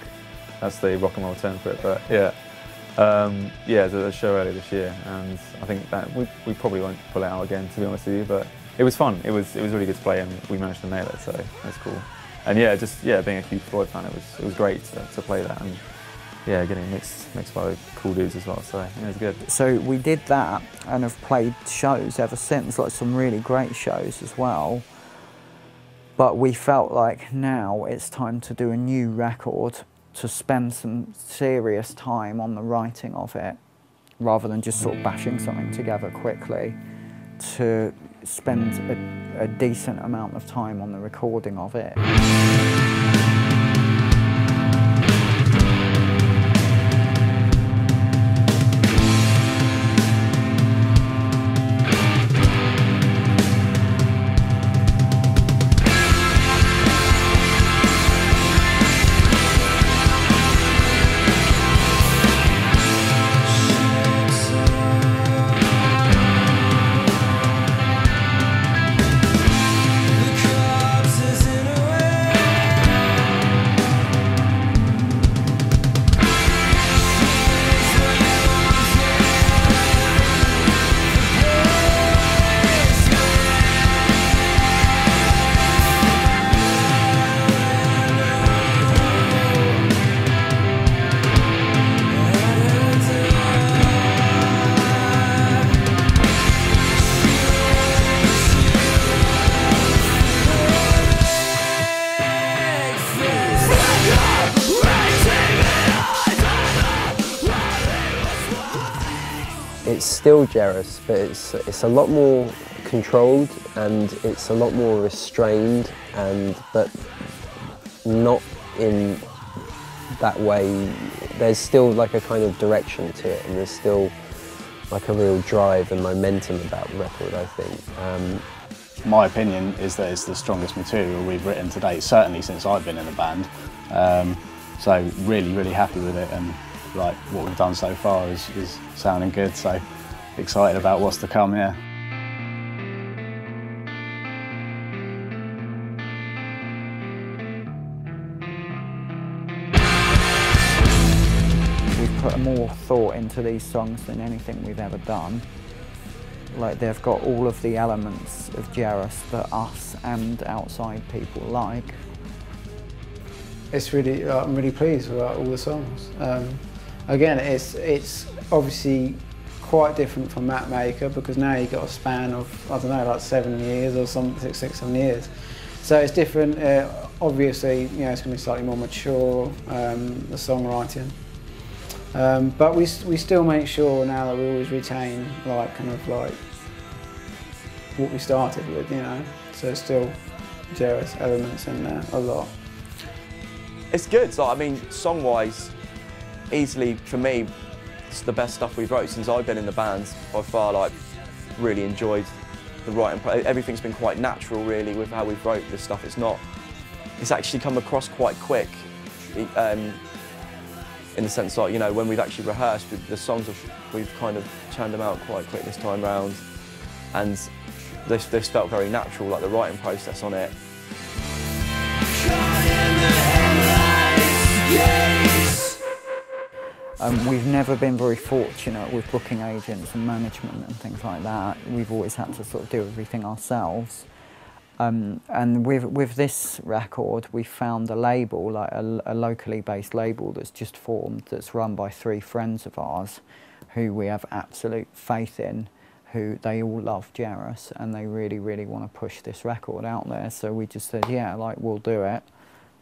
That's the rock and roll term for it, but yeah. Um, yeah, there's a show earlier this year, and I think that we, we probably won't pull it out again, to be honest with you, but it was fun. It was, it was really good to play, and we managed to nail it, so that's cool. And yeah, just yeah, being a huge Floyd fan, it was it was great to, to play that, and yeah, getting mixed mixed by cool dudes as well. So yeah, it was good. So we did that, and have played shows ever since, like some really great shows as well. But we felt like now it's time to do a new record, to spend some serious time on the writing of it, rather than just sort of bashing something together quickly. To spend a, a decent amount of time on the recording of it. It's still Jairus, but it's, it's a lot more controlled, and it's a lot more restrained, and but not in that way. There's still like a kind of direction to it, and there's still like a real drive and momentum about the record, I think. Um, My opinion is that it's the strongest material we've written to date, certainly since I've been in the band. Um, so really, really happy with it. And, like, what we've done so far is, is sounding good, so excited about what's to come, yeah. We've put more thought into these songs than anything we've ever done. Like, they've got all of the elements of Jairus that us and outside people like. It's really, I'm really pleased with all the songs. Um, Again, it's, it's obviously quite different from Mapmaker, because now you've got a span of, I don't know, like seven years or something, six, six, seven years. So it's different. Uh, obviously, you know, it's going to be slightly more mature, um, the songwriting. Um, but we, we still make sure now that we always retain, like, kind of like what we started with, you know. So it's still Jairus elements in there, a lot. It's good. Like, I mean, song-wise, easily, for me, it's the best stuff we've wrote since I've been in the band, by far. Like, really enjoyed the writing. Everything's been quite natural, really, with how we've wrote this stuff. It's not, it's actually come across quite quick, um, in the sense that, you know, when we've actually rehearsed, the songs, have, we've kind of churned them out quite quick this time round, and they've, they've felt very natural, like the writing process on it. Um, we've never been very fortunate with booking agents and management and things like that. We've always had to sort of do everything ourselves. Um, and with, with this record, we found a label, like a, a locally based label that's just formed, that's run by three friends of ours who we have absolute faith in, who they all love Jairus, and they really, really want to push this record out there. So we just said, yeah, like, we'll do it.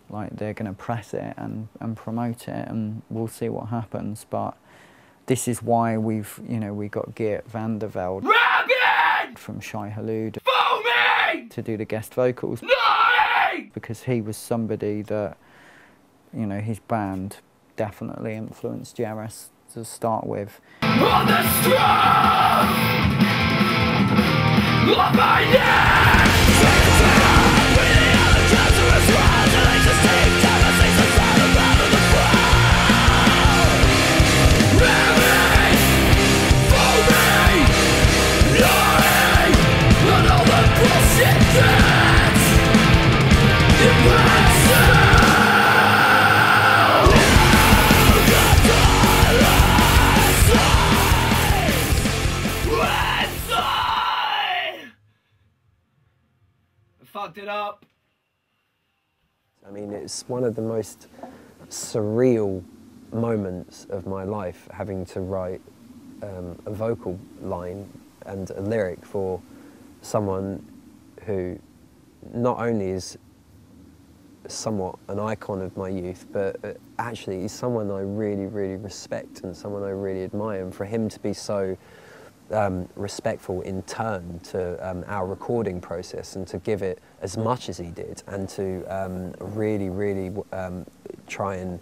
Like, they're going to press it and, and promote it, and we'll see what happens. But this is why we've, you know, we got Geert van der Velde from Shai Hulud to do the guest vocals. Nine! Because he was somebody that, you know, his band definitely influenced Jairus to start with. On the strength of my neck! Fucked it up. I mean, it's one of the most surreal moments of my life, having to write um, a vocal line and a lyric for someone who not only is somewhat an icon of my youth, but actually he's someone I really, really respect and someone I really admire. And for him to be so Um, respectful in turn to um, our recording process and to give it as much as he did and to um, really, really um, try and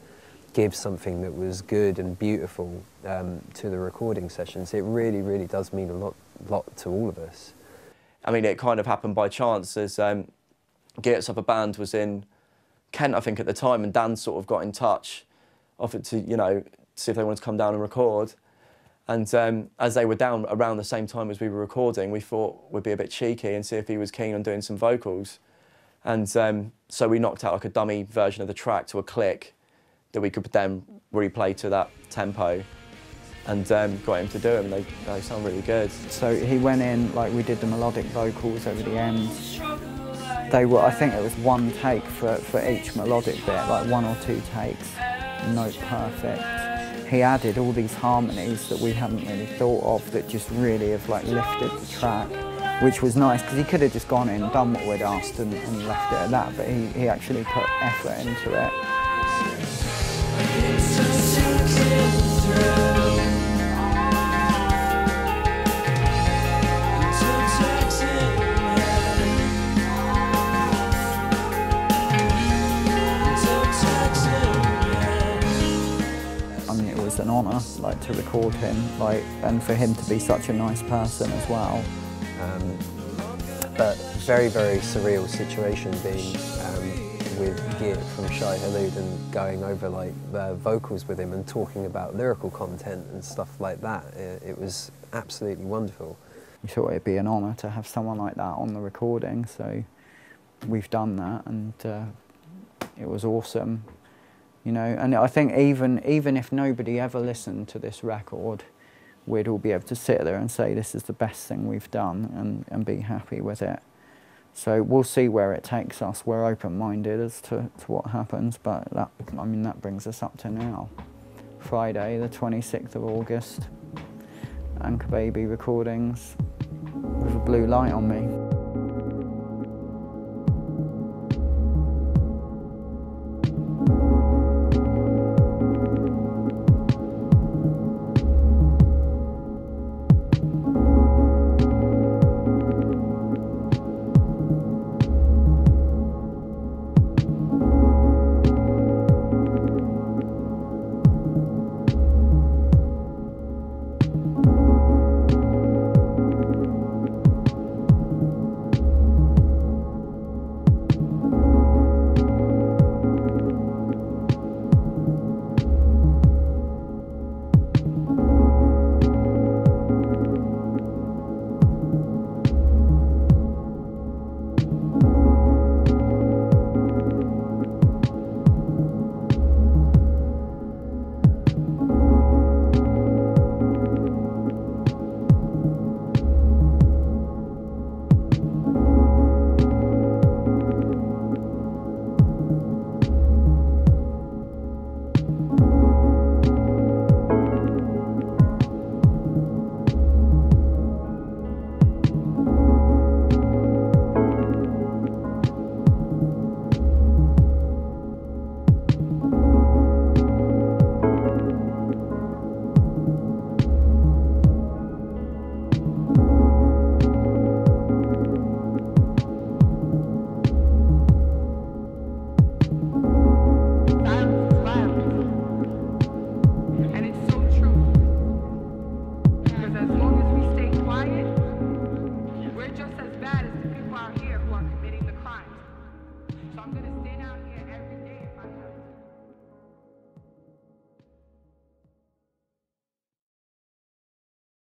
give something that was good and beautiful um, to the recording sessions, it really, really does mean a lot, lot to all of us. I mean, it kind of happened by chance as um, Geert's other band was in Kent, I think, at the time, and Dan sort of got in touch, offered to, you know, see if they wanted to come down and record. And um, as they were down around the same time as we were recording, we thought we'd be a bit cheeky and see if he was keen on doing some vocals. And um, so we knocked out like a dummy version of the track to a click that we could then replay to that tempo, and um, got him to do them. They, they sound really good. So he went in, like we did the melodic vocals over the end. They were, I think it was one take for, for each melodic bit, like one or two takes, note perfect. He added all these harmonies that we hadn't really thought of that just really have like lifted the track, which was nice because he could have just gone in and done what we'd asked and, and left it at that, but he, he actually put effort into it. An honour, like, to record him, like, and for him to be such a nice person as well. Um, but very, very surreal situation being um, with Geert from Shai Hulud and going over like uh, vocals with him and talking about lyrical content and stuff like that. It, it was absolutely wonderful. We thought it'd be an honour to have someone like that on the recording, so we've done that, and uh, it was awesome. You know, and I think even even if nobody ever listened to this record, we'd all be able to sit there and say this is the best thing we've done and, and be happy with it. So we'll see where it takes us. We're open-minded as to, to what happens, but that, I mean, that brings us up to now. Friday, the twenty-sixth of August, Anchor Baby Recordings with a blue light on me.